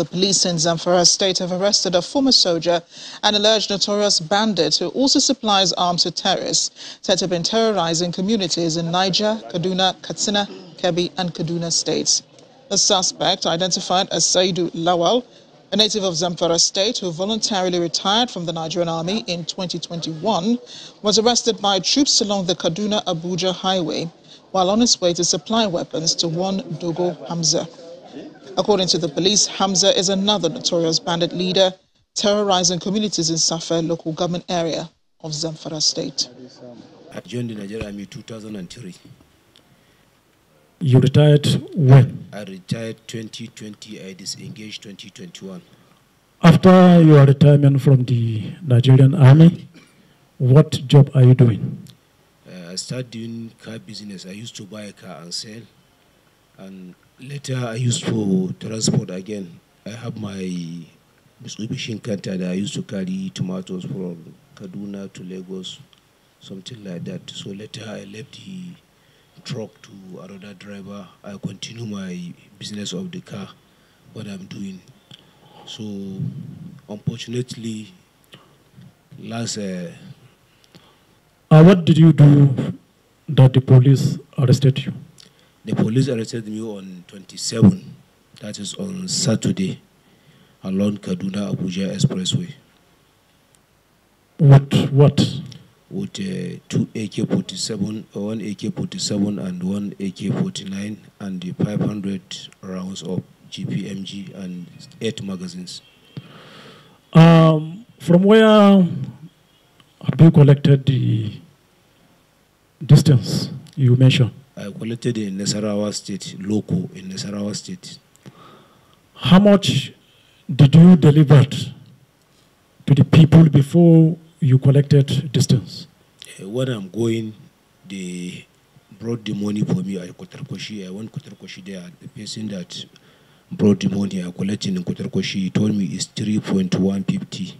The police in Zamfara State have arrested a former soldier and alleged notorious bandit who also supplies arms to terrorists said to have been terrorizing communities in Niger, Kaduna, Katsina, Kebbi and Kaduna states. The suspect, identified as Saidu Lawal, a native of Zamfara State who voluntarily retired from the Nigerian Army in 2021, was arrested by troops along the Kaduna-Abuja highway while on his way to supply weapons to one Dogo Hamza. According to the police, Hamza is another notorious bandit leader terrorizing communities in Safar local government area of Zamfara State. I joined the Nigerian Army in 2003. You retired when? I retired 2020. I disengaged 2021. After your retirement from the Nigerian Army, what job are you doing? I started doing car business. I used to buy a car and sell. And later I used to transport again. I have my Mitsubishi Canter that I used to carry tomatoes from Kaduna to Lagos, something like that. So later I left the truck to another driver. I continue my business of the car, what I'm doing. So unfortunately, last... what did you do that the police arrested you? The police arrested me on 27, that is on Saturday, along Kaduna-Abuja Expressway. What? With two AK-47, one AK-47 and one AK-49, and the 500 rounds of GPMG and 8 magazines. From where have you collected the distance you mentioned? I collected in Nasarawa State, local in Nasarawa State. How much did you deliver to the people before you collected distance? When I'm going, they brought the money for me at Kotarkoshi. I went Kotarkoshi there. The person that brought the money I collected in Kotarkoshi, he told me it's 3.150.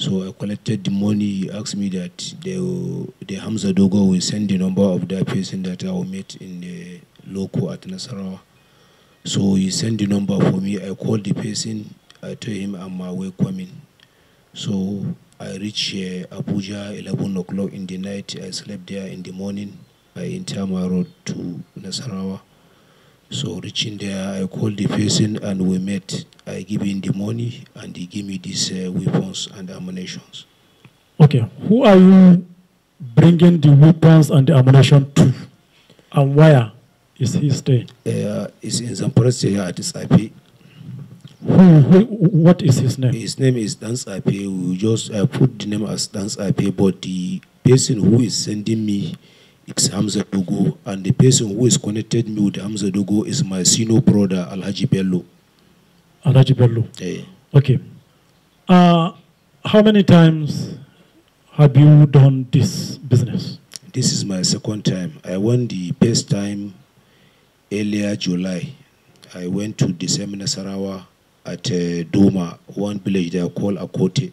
So I collected the money. He asked me that the Hamza Dogo will send the number of that person that I will meet in the local at Nasarawa. So he sent the number for me. I called the person. I told him I'm away coming. So I reached Abuja 11 o'clock in the night. I slept there in the morning. I entered my road to Nasarawa. So reaching there, I called the person and we met. I gave him the money and he gave me these weapons and ammunition. Okay, who are you bringing the weapons and the ammunition to? And where is he staying? It's in Zamfara State at his IP. What is his name? His name is Dance IP. We just put the name as Dance IP, but the person who is sending me is Hamza Dogo, and the person who is connected me with Hamza Dogo is my senior brother, Al-Haji Bello. Al-Haji Bello. Yeah. Okay. How many times have you done this business? This is my second time. I won the first time earlier July. I went to the same Nasarawa at Doma, one village they are called Akote.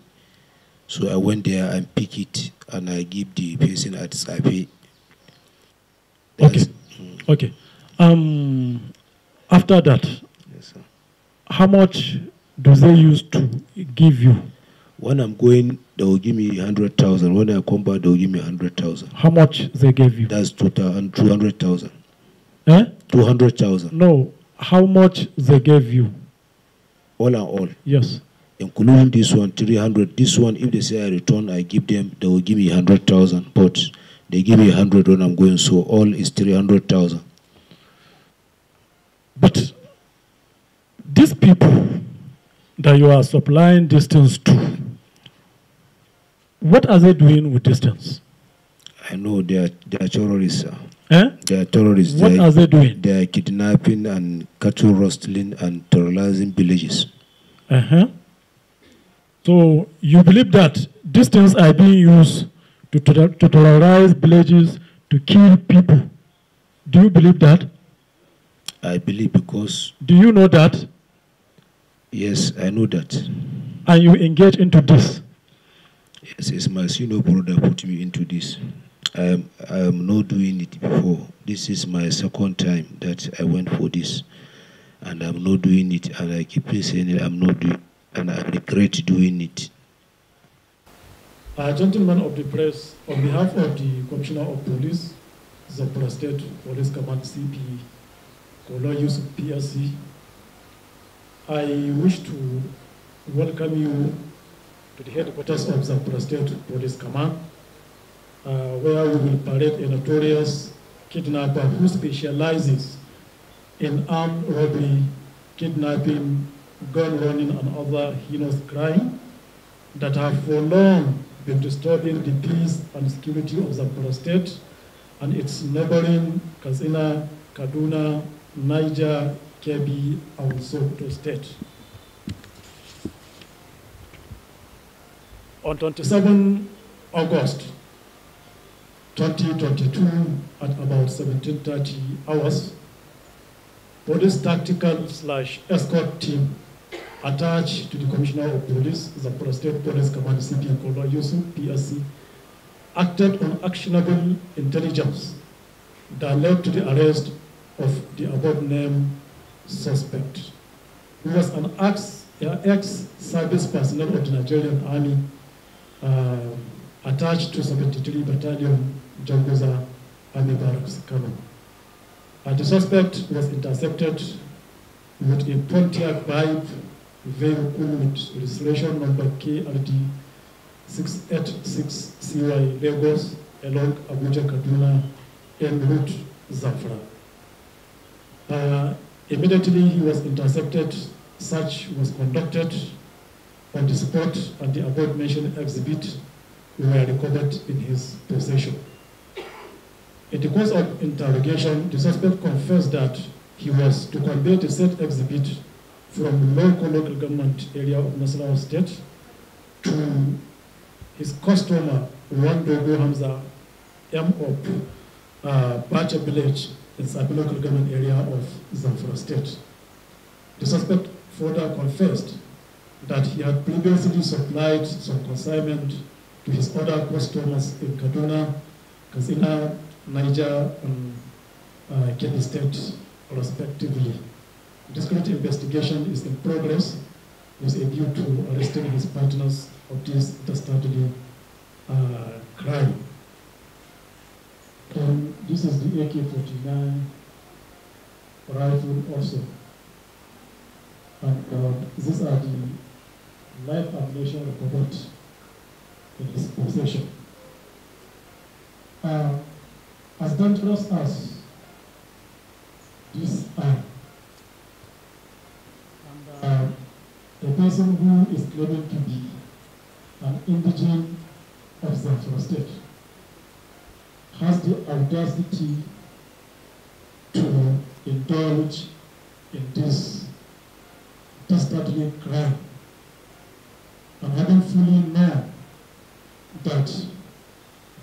So I went there and pick it, and I give the person at Sabi. Okay. Okay. After that, yes, sir. How much do they used to give you? When I'm going, they will give me 100,000. When I come back, they will give me 100,000. How much they gave you? That's 200,000. Eh? 200,000. No. How much they gave you? All and all. Yes. Including this one, 300. This one, if they say I return, I give them, they will give me 100,000. But they give me 100 when I'm going, so all is 300,000. But these people that you are supplying distance to, what are they doing with distance? I know they are terrorists, sir. Eh? They are terrorists. What are they doing? They are kidnapping and cattle rustling and terrorizing villages. Uh-huh. So you believe that distance are being used to terrorize villages, to kill people. Do you believe that? I believe because... Do you know that? Yes, I know that. And you engage into this? Yes, it's my senior brother put me into this. I am not doing it before. This is my second time that I went for this. and I'm not doing it, and I keep saying it, I'm not doing it, and I regret doing it. Gentlemen of the press, on behalf of the Commissioner of Police, Zamfara State Police Command CP, Kolawole Yusuf PSC, I wish to welcome you to the headquarters of Zamfara State Police Command, where we will parade a notorious kidnapper who specializes in armed robbery, kidnapping, gun running, and other heinous crimes that have for long been disturbing the peace and security of Zamfara State and its neighboring Katsina, Kaduna, Niger, Kebbi, and Sokoto State. On 27 August 2022, at about 17:30 hours, police tactical / escort team attached to the Commissioner of Police, Zamfara State Police Command CP Kolawole Yusuf PSC, acted on actionable intelligence that led to the arrest of the above-named suspect, who was an ex-service personnel of the Nigerian Army attached to 73 Battalion, Jangusa Army Barracks, Kano. The suspect was intercepted with a Pontiac Vibe vehicle with registration number KRD 686CY Lagos along Abuja Kaduna en route Zamfara. Immediately he was intercepted. Search was conducted on the spot, and the above-mentioned exhibit were recovered in his possession. In the course of interrogation, the suspect confessed that he was to convey the said exhibit from the local government area of Nasarawa State to his customer, Dogo Hamza, M of Bacha Village in the local government area of Zamfara State. The suspect further confessed that he had previously supplied some consignment to his other customers in Kaduna, Katsina, Niger, and Kebbi State, respectively. Discreet investigation is in progress with a view to arresting his partners of this dastardly crime. And this is the AK-49 rifle also. And these are the live ammunition recovered in his possession. As dangerous as these are, and a person who is claiming to be an indigent of Zamfara State has the audacity to indulge in this dastardly crime, and having fully known that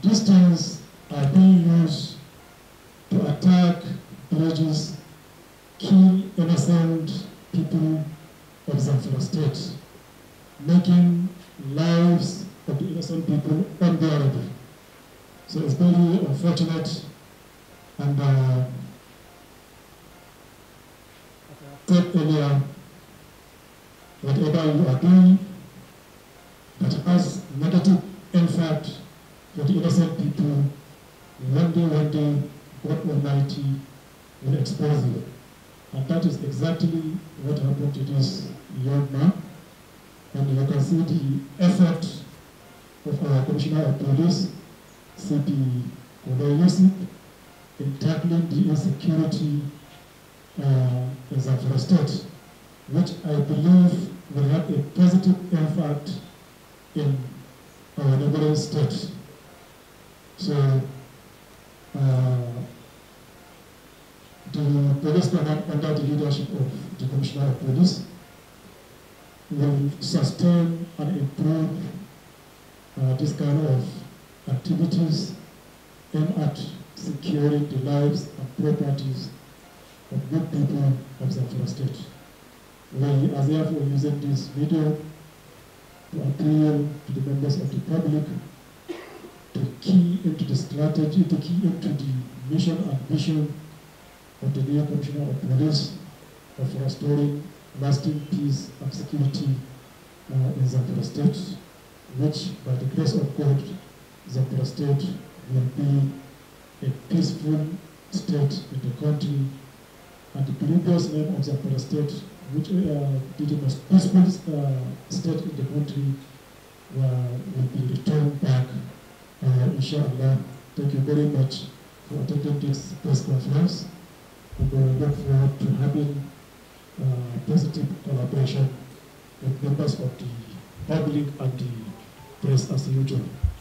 these things are being used to attack villages, kill innocent people of Zamfara State, making lives of the innocent people unbearable. So it's very unfortunate and said earlier, whatever you are doing that has negative impact for the innocent people, one day, God Almighty will expose you. And that is exactly what happened to this young man. And you can see the effort of our Commissioner of Police, CP Kolawole Yusuf, in tackling the insecurity in Zamfara State, which I believe will have a positive impact in our neighboring state. So, the police command, under the leadership of the Commissioner of Police, will sustain and improve this kind of activities aimed at securing the lives and properties of good people of Zamfara State. We are therefore using this video to appeal to the members of the public to key into the strategy, to key into the mission and vision of the new Commissioner of Police of restoring lasting peace and security in Zamfara State, which, by the grace of God, Zamfara State will be a peaceful state in the country. And the previous name of Zamfara State, which did the most peaceful state in the country, will be returned back, inshallah. Thank you very much for attending this press conference. We will look forward to having positive collaboration with members of the public and the press as usual.